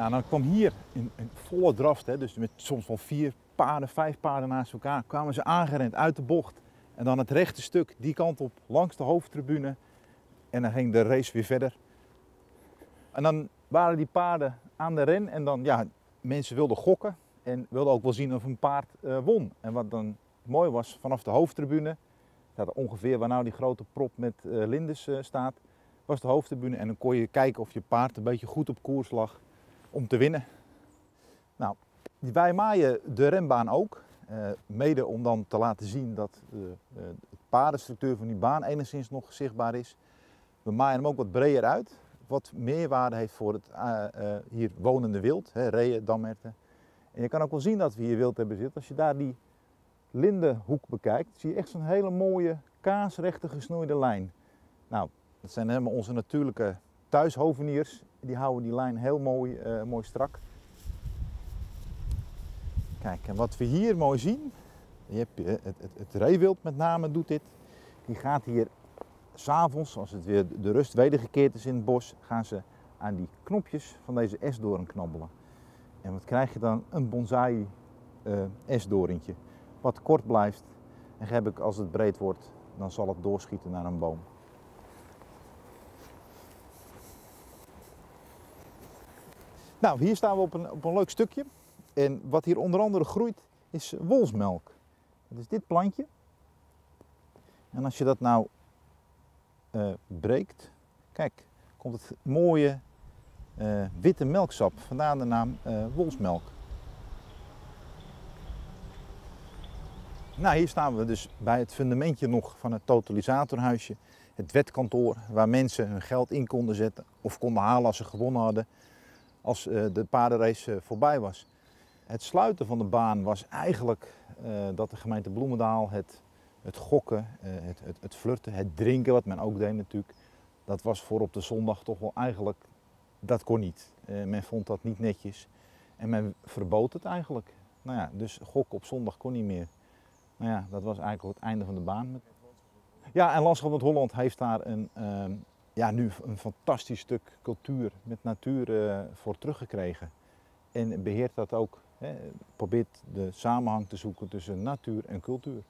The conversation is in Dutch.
Nou, dan kwam hier in volle draft, hè, dus met soms wel 4 paarden, 5 paarden naast elkaar, kwamen ze aangerend uit de bocht. En dan het rechte stuk, die kant op, langs de hoofdtribune. En dan ging de race weer verder. En dan waren die paarden aan de ren en dan, ja, mensen wilden gokken. En wilden ook wel zien of een paard won. En wat dan mooi was, vanaf de hoofdtribune, dat ongeveer waar nou die grote prop met Lindes staat, was de hoofdtribune. En dan kon je kijken of je paard een beetje goed op koers lag om te winnen. Nou, wij maaien de renbaan ook. Mede om dan te laten zien dat de paardenstructuur van die baan enigszins nog zichtbaar is. We maaien hem ook wat breder uit, wat meer waarde heeft voor het hier wonende wild, hè, reeën, damherten. En je kan ook wel zien dat we hier wild hebben zitten. Als je daar die lindenhoek bekijkt, zie je echt zo'n hele mooie kaarsrechte gesnoeide lijn. Nou, dat zijn helemaal onze natuurlijke thuishoveniers. Die houden die lijn heel mooi, mooi strak. Kijk, en wat we hier mooi zien, het reewild met name doet dit. Die gaat hier s'avonds, als het weer de rust wedergekeerd is in het bos, gaan ze aan die knopjes van deze esdoorn knabbelen. En wat krijg je dan? Een bonsai esdoorntje, wat kort blijft. En gebruik als het breed wordt, dan zal het doorschieten naar een boom. Nou, hier staan we op een leuk stukje. En wat hier onder andere groeit is wolsmelk. Dat is dit plantje. En als je dat nou breekt, kijk, komt het mooie witte melksap. Vandaar de naam wolsmelk. Nou, hier staan we dus bij het fundamentje nog van het totalisatorhuisje. Het wetkantoor waar mensen hun geld in konden zetten of konden halen als ze gewonnen hadden. Als de paardenrace voorbij was. Het sluiten van de baan was eigenlijk dat de gemeente Bloemendaal het gokken, het flirten, het drinken, wat men ook deed natuurlijk, dat was voor op de zondag toch wel eigenlijk, dat kon niet. Men vond dat niet netjes en men verbood het eigenlijk. Nou ja, dus gokken op zondag kon niet meer. Nou ja, dat was eigenlijk het einde van de baan. Ja, en Landschap Noord-Holland heeft daar nu een fantastisch stuk cultuur met natuur voor teruggekregen. En beheert dat ook, hè, probeert de samenhang te zoeken tussen natuur en cultuur.